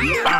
Aha!